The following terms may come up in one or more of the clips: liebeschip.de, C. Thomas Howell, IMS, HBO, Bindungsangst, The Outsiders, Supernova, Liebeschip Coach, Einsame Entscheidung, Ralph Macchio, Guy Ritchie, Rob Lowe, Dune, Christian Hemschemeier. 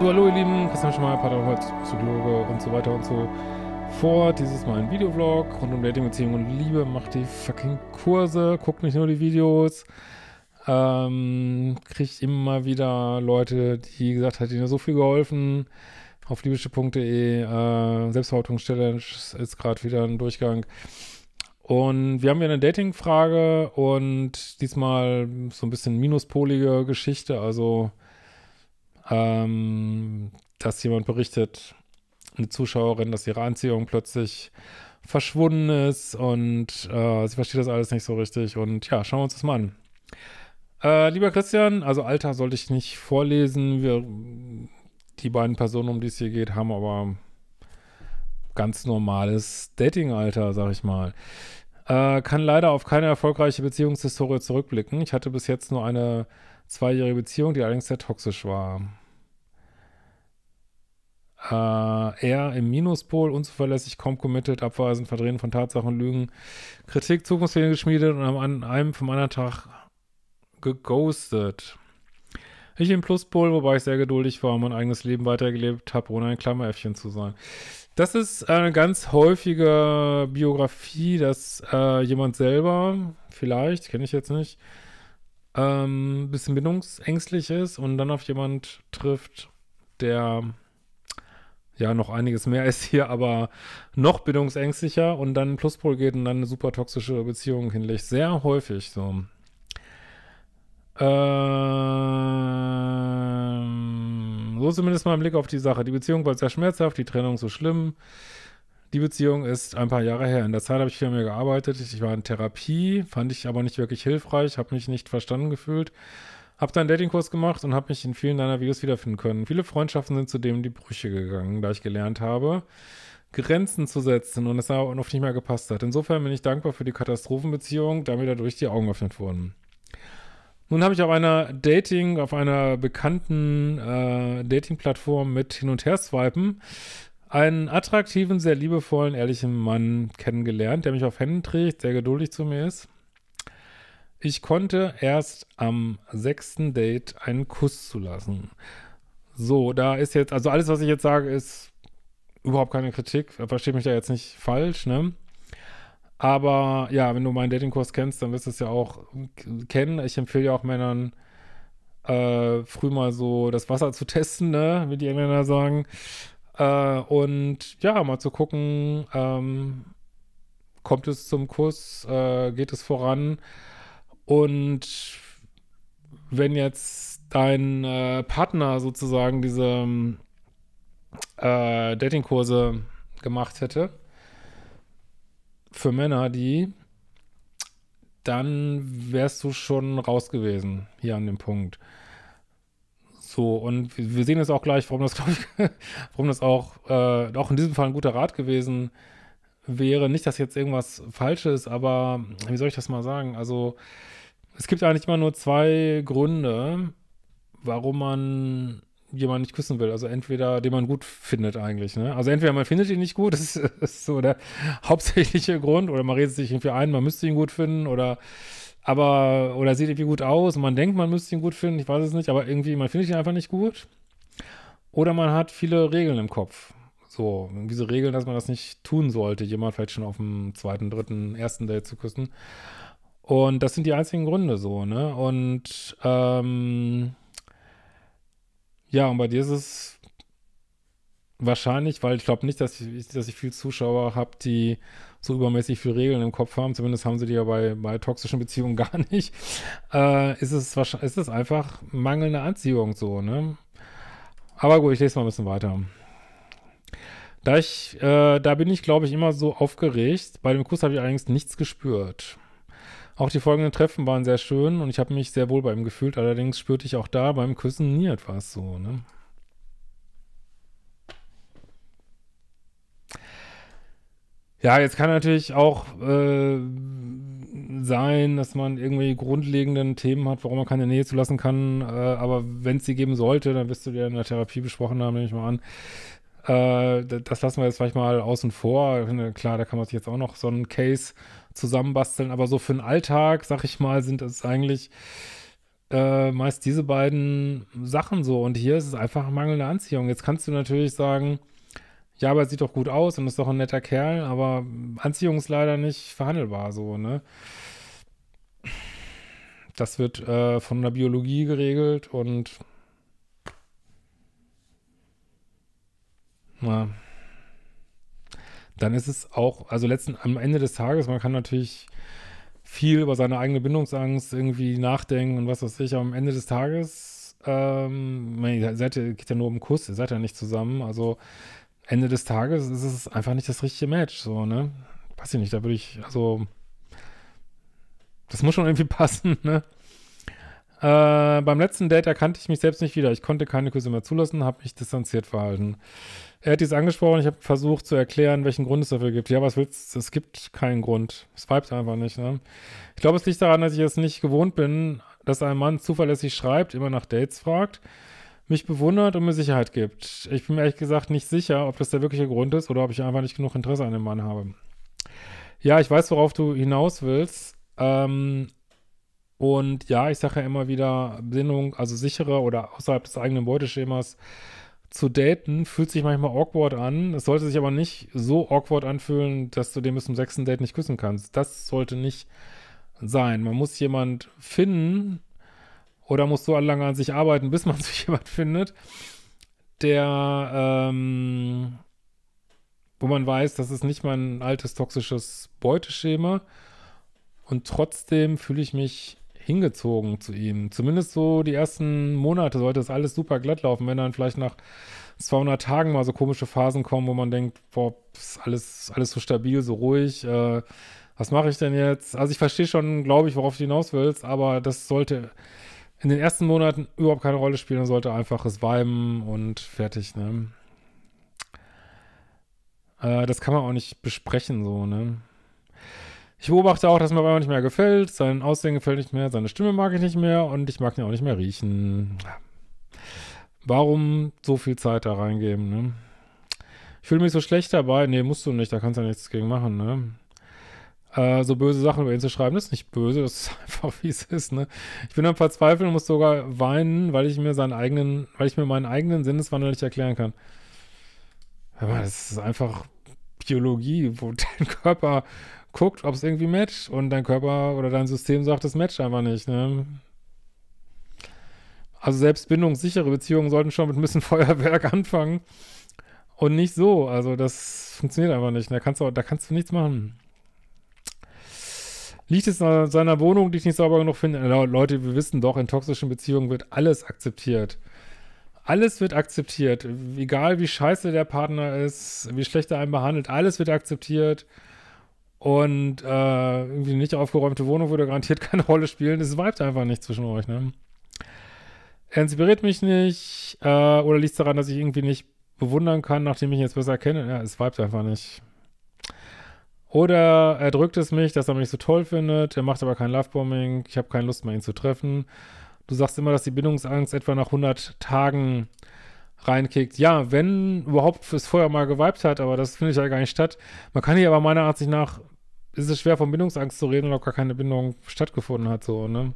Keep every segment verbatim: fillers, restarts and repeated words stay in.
So, hallo ihr Lieben, Christian Hemschemeier, Paartherapeut, Psychologe und so weiter und so fort. Dieses Mal ein Videovlog rund um Dating, Beziehung und Liebe. Macht die fucking Kurse, guckt nicht nur die Videos. Ähm, kriegt immer wieder Leute, die gesagt hat, ihnen so viel geholfen. Auf liebeschip punkt de, äh, Selbstverhaltungschallenge ist gerade wieder ein Durchgang. Und wir haben hier eine Dating-Frage und diesmal so ein bisschen minuspolige Geschichte, also Ähm, dass jemand berichtet, eine Zuschauerin, dass ihre Anziehung plötzlich verschwunden ist und äh, sie versteht das alles nicht so richtig. Und ja, schauen wir uns das mal an. Äh, lieber Christian, also Alter sollte ich nicht vorlesen. Wir, die beiden Personen, um die es hier geht, haben aber ganz normales Dating-Alter, sag ich mal. Äh, kann leider auf keine erfolgreiche Beziehungshistorie zurückblicken. Ich hatte bis jetzt nur eine zweijährige Beziehung, die allerdings sehr toxisch war. Äh, er im Minuspol, unzuverlässig, kaum committed, abweisend, Verdrehen von Tatsachen, Lügen, Kritik, Zukunftsfehler geschmiedet und an einem vom anderen Tag geghostet. Ich im Pluspol, wobei ich sehr geduldig war und mein eigenes Leben weitergelebt habe, ohne ein Klammeräffchen zu sein. Das ist eine ganz häufige Biografie, dass äh, jemand selber, vielleicht, kenne ich jetzt nicht, ein bisschen bindungsängstlich ist und dann auf jemand trifft, der ja noch einiges mehr ist hier, aber noch bindungsängstlicher und dann Pluspol geht und dann eine super toxische Beziehung hinlegt. Sehr häufig so. Ähm, so zumindest mal im Blick auf die Sache. Die Beziehung war sehr schmerzhaft, die Trennung so schlimm. Die Beziehung ist ein paar Jahre her. In der Zeit habe ich viel mehr gearbeitet. Ich war in Therapie, fand ich aber nicht wirklich hilfreich, habe mich nicht verstanden gefühlt, habe dann einen Datingkurs gemacht und habe mich in vielen deiner Videos wiederfinden können. Viele Freundschaften sind zudem in die Brüche gegangen, da ich gelernt habe, Grenzen zu setzen und es auch oft nicht mehr gepasst hat. Insofern bin ich dankbar für die Katastrophenbeziehung, da mir dadurch die Augen geöffnet wurden. Nun habe ich auf einer Dating, auf einer bekannten äh, Dating-Plattform mit Hin- und Her-Swipen einen attraktiven, sehr liebevollen, ehrlichen Mann kennengelernt, der mich auf Händen trägt, sehr geduldig zu mir ist. Ich konnte erst am sechsten Date einen Kuss zulassen. So, da ist jetzt, also alles, was ich jetzt sage, ist überhaupt keine Kritik. Versteht mich da jetzt nicht falsch, ne? Aber ja, wenn du meinen Datingkurs kennst, dann wirst du es ja auch kennen. Ich empfehle ja auch Männern, äh, früh mal so das Wasser zu testen, ne? Wie die Engländer sagen. Uh, und ja, mal zu gucken, ähm, kommt es zum Kuss, äh, geht es voran? Und wenn jetzt dein äh, Partner sozusagen diese äh, Datingkurse gemacht hätte, für Männer die, dann wärst du schon raus gewesen, hier an dem Punkt. So, und wir sehen jetzt auch gleich, warum das, glaube ich, warum das auch, äh, auch in diesem Fall ein guter Rat gewesen wäre. Nicht, dass jetzt irgendwas falsch ist, aber wie soll ich das mal sagen? Also, es gibt eigentlich immer nur zwei Gründe, warum man jemanden nicht küssen will. Also entweder, den man gut findet eigentlich, ne? Also entweder man findet ihn nicht gut, das ist, das ist so der hauptsächliche Grund, oder man redet sich irgendwie ein, man müsste ihn gut finden, oder aber, oder sieht irgendwie gut aus und man denkt, man müsste ihn gut finden, ich weiß es nicht, aber irgendwie, man findet ihn einfach nicht gut. Oder man hat viele Regeln im Kopf. So, diese Regeln, dass man das nicht tun sollte, jemand vielleicht schon auf dem zweiten, dritten, ersten Date zu küssen. Und das sind die einzigen Gründe so, ne? Und, ähm, ja, und bei dir ist es wahrscheinlich, weil ich glaube nicht, dass ich, dass ich viele Zuschauer habe, die so übermäßig viele Regeln im Kopf haben, zumindest haben sie die ja bei, bei toxischen Beziehungen gar nicht, äh, ist es wahrscheinlich, ist es einfach mangelnde Anziehung so, ne? Aber gut, ich lese mal ein bisschen weiter. Da ich, äh, da bin ich, glaube ich, immer so aufgeregt. Bei dem Kuss habe ich allerdings nichts gespürt. Auch die folgenden Treffen waren sehr schön und ich habe mich sehr wohl bei ihm gefühlt, allerdings spürte ich auch da beim Küssen nie etwas so, ne? Ja, jetzt kann natürlich auch äh, sein, dass man irgendwie grundlegenden Themen hat, warum man keine Nähe zulassen kann, äh, aber wenn es sie geben sollte, dann wirst du dir in der Therapie besprochen haben, nehme ich mal an. Äh, das lassen wir jetzt vielleicht mal außen vor. Klar, da kann man sich jetzt auch noch so einen Case zusammenbasteln, aber so für den Alltag, sag ich mal, sind es eigentlich äh, meist diese beiden Sachen so. Und hier ist es einfach mangelnde Anziehung. Jetzt kannst du natürlich sagen, ja, aber es sieht doch gut aus und ist doch ein netter Kerl, aber Anziehung ist leider nicht verhandelbar so, ne? Das wird äh, von der Biologie geregelt und na, dann ist es auch, also letzten, am Ende des Tages, man kann natürlich viel über seine eigene Bindungsangst irgendwie nachdenken und was weiß ich, aber am Ende des Tages, ähm, ihr seid ja, geht ja nur um einen Kuss, ihr seid ja nicht zusammen, also Ende des Tages ist es einfach nicht das richtige Match, so, ne? Weiß ich nicht, da würde ich, also, das muss schon irgendwie passen, ne? Äh, beim letzten Date erkannte ich mich selbst nicht wieder. Ich konnte keine Küsse mehr zulassen, habe mich distanziert verhalten. Er hat dies angesprochen, ich habe versucht zu erklären, welchen Grund es dafür gibt. Ja, was willst du? Es gibt keinen Grund. Es vibet einfach nicht, ne? Ich glaube, es liegt daran, dass ich es nicht gewohnt bin, dass ein Mann zuverlässig schreibt, immer nach Dates fragt, mich bewundert und mir Sicherheit gibt. Ich bin mir ehrlich gesagt nicht sicher, ob das der wirkliche Grund ist oder ob ich einfach nicht genug Interesse an dem Mann habe. Ja, ich weiß, worauf du hinaus willst. Ähm, und ja, ich sage ja immer wieder, Bindung, also sichere oder außerhalb des eigenen Beuteschemas zu daten, fühlt sich manchmal awkward an. Es sollte sich aber nicht so awkward anfühlen, dass du den bis zum sechsten Date nicht küssen kannst. Das sollte nicht sein. Man muss jemand finden oder muss so lange an sich arbeiten, bis man sich jemand findet, der, ähm, wo man weiß, das ist nicht mein altes toxisches Beuteschema. Und trotzdem fühle ich mich hingezogen zu ihm. Zumindest so die ersten Monate sollte es alles super glatt laufen. Wenn dann vielleicht nach zweihundert Tagen mal so komische Phasen kommen, wo man denkt, boah, ist alles, alles so stabil, so ruhig. Äh, was mache ich denn jetzt? Also ich verstehe schon, glaube ich, worauf du hinaus willst, aber das sollte in den ersten Monaten überhaupt keine Rolle spielen. Man sollte einfach es viben und fertig, ne? Äh, das kann man auch nicht besprechen, so, ne? Ich beobachte auch, dass mir aber nicht mehr gefällt, sein Aussehen gefällt nicht mehr, seine Stimme mag ich nicht mehr und ich mag ihn auch nicht mehr riechen. Warum so viel Zeit da reingeben, ne? Ich fühle mich so schlecht dabei. Nee, musst du nicht, da kannst du ja nichts gegen machen, ne? Äh, so böse Sachen über ihn zu schreiben, das ist nicht böse, das ist einfach, wie es ist, ne? Ich bin am Verzweifeln und muss sogar weinen, weil ich mir seinen eigenen, weil ich mir meinen eigenen Sinneswandel nicht erklären kann. Aber das ist einfach Biologie, wo dein Körper guckt, ob es irgendwie matcht und dein Körper oder dein System sagt, es matcht einfach nicht, ne? Also selbst bindungssichere Beziehungen sollten schon mit ein bisschen Feuerwerk anfangen und nicht so. Also das funktioniert einfach nicht. Da kannst du, da kannst du nichts machen. Liegt es an seiner Wohnung, die ich nicht sauber genug finde? Leute, wir wissen doch, in toxischen Beziehungen wird alles akzeptiert. Alles wird akzeptiert. Egal wie scheiße der Partner ist, wie schlecht er einen behandelt, alles wird akzeptiert. Und äh, irgendwie nicht aufgeräumte Wohnung würde garantiert keine Rolle spielen. Es vibet einfach nicht zwischen euch, ne? Er inspiriert mich nicht. Äh, oder liegt es daran, dass ich irgendwie nicht bewundern kann, nachdem ich ihn jetzt besser kenne? Ja, es vibet einfach nicht. Oder er drückt es mich, dass er mich so toll findet. Er macht aber kein Lovebombing. Ich habe keine Lust mehr, ihn zu treffen. Du sagst immer, dass die Bindungsangst etwa nach hundert Tagen reinkickt. Ja, wenn überhaupt es vorher mal geweibt hat, aber das findet ja gar nicht statt. Man kann hier aber meiner Ansicht nach, ist es schwer von Bindungsangst zu reden, weil auch gar keine Bindung stattgefunden hat, so, ne?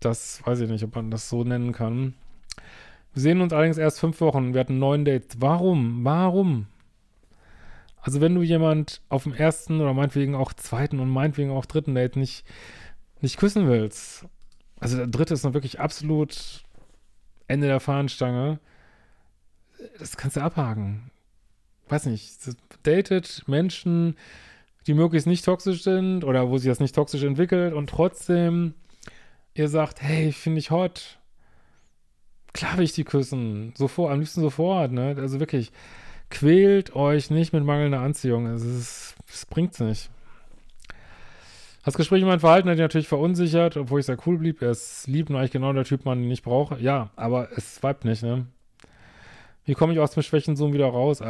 Das weiß ich nicht, ob man das so nennen kann. Wir sehen uns allerdings erst fünf Wochen. Wir hatten neun Dates. Warum? Warum? Also wenn du jemand auf dem ersten oder meinetwegen auch zweiten und meinetwegen auch dritten Date nicht, nicht küssen willst. Also der dritte ist noch wirklich absolut Ende der Fahnenstange. Das kannst du abhaken. Weiß nicht, datet Menschen, die möglichst nicht toxisch sind oder wo sich das nicht toxisch entwickelt und trotzdem ihr sagt, hey, finde ich hot. Klar will ich die küssen. Sofort, am liebsten sofort, ne? Also wirklich, quält euch nicht mit mangelnder Anziehung. Es ist, es bringt's nicht. Das Gespräch über mein Verhalten hat ihn natürlich verunsichert, obwohl ich sehr cool blieb. Er ist lieb und eigentlich genau der Typ, man den ich brauche. Ja, aber es vibet nicht, ne? Wie komme ich aus dem Schwächensohn wieder raus?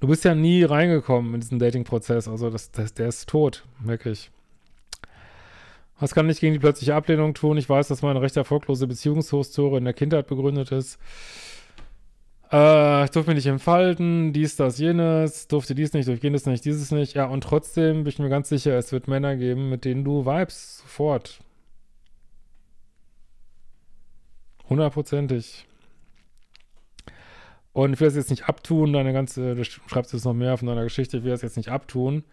Du bist ja nie reingekommen in diesen Dating-Prozess. Also das, das, der ist tot, wirklich. Was kann ich gegen die plötzliche Ablehnung tun? Ich weiß, dass meine recht erfolglose Beziehungshistorie in der Kindheit begründet ist. Äh, ich durfte mich nicht entfalten, dies, das, jenes, durfte dies nicht, durfte jenes nicht, dieses nicht. Ja, und trotzdem bin ich mir ganz sicher, es wird Männer geben, mit denen du vibest, sofort. Hundertprozentig. Und ich will es jetzt nicht abtun, deine ganze, du schreibst jetzt noch mehr von deiner Geschichte, ich will es jetzt nicht abtun.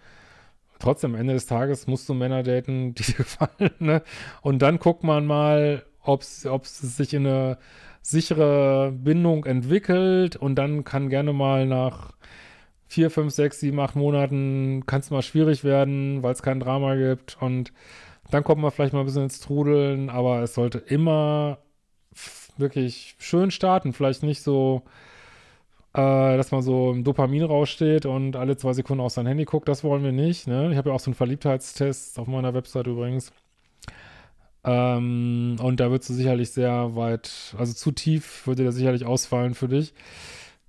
Trotzdem, am Ende des Tages musst du Männer daten, die dir gefallen, ne? Und dann guckt man mal, ob es sich in eine sichere Bindung entwickelt, und dann kann gerne mal nach vier, fünf, sechs, sieben, acht Monaten kann es mal schwierig werden, weil es kein Drama gibt, und dann kommt man vielleicht mal ein bisschen ins Trudeln, aber es sollte immer wirklich schön starten, vielleicht nicht so, äh, dass man so im Dopaminrausch steht und alle zwei Sekunden auf sein Handy guckt, das wollen wir nicht, ne? Ich habe ja auch so einen Verliebtheitstest auf meiner Website übrigens. Ähm, und da würdest du sicherlich sehr weit, also zu tief würde der sicherlich ausfallen für dich.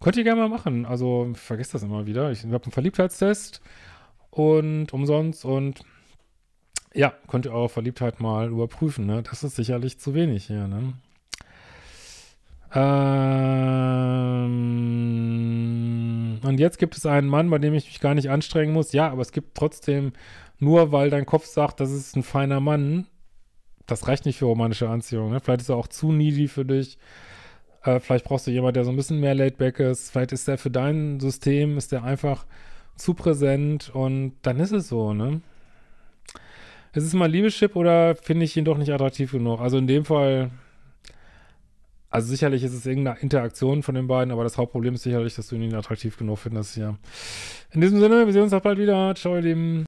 Könnt ihr gerne mal machen, also vergesst das immer wieder. Ich habe einen Verliebtheitstest und umsonst, und ja, könnt ihr eure Verliebtheit mal überprüfen, ne? Das ist sicherlich zu wenig hier, ne? Ähm, und jetzt gibt es einen Mann, bei dem ich mich gar nicht anstrengen muss. Ja, aber es gibt trotzdem, nur weil dein Kopf sagt, das ist ein feiner Mann, das reicht nicht für romantische Anziehung, ne? Vielleicht ist er auch zu needy für dich. Äh, vielleicht brauchst du jemanden, der so ein bisschen mehr laidback ist. Vielleicht ist der für dein System, ist der einfach zu präsent, und dann ist es so, ne? Ist es mal Liebeschip oder finde ich ihn doch nicht attraktiv genug? Also in dem Fall, also sicherlich ist es irgendeine Interaktion von den beiden, aber das Hauptproblem ist sicherlich, dass du ihn attraktiv genug findest hier. In diesem Sinne, wir sehen uns auch bald wieder. Ciao, ihr Lieben.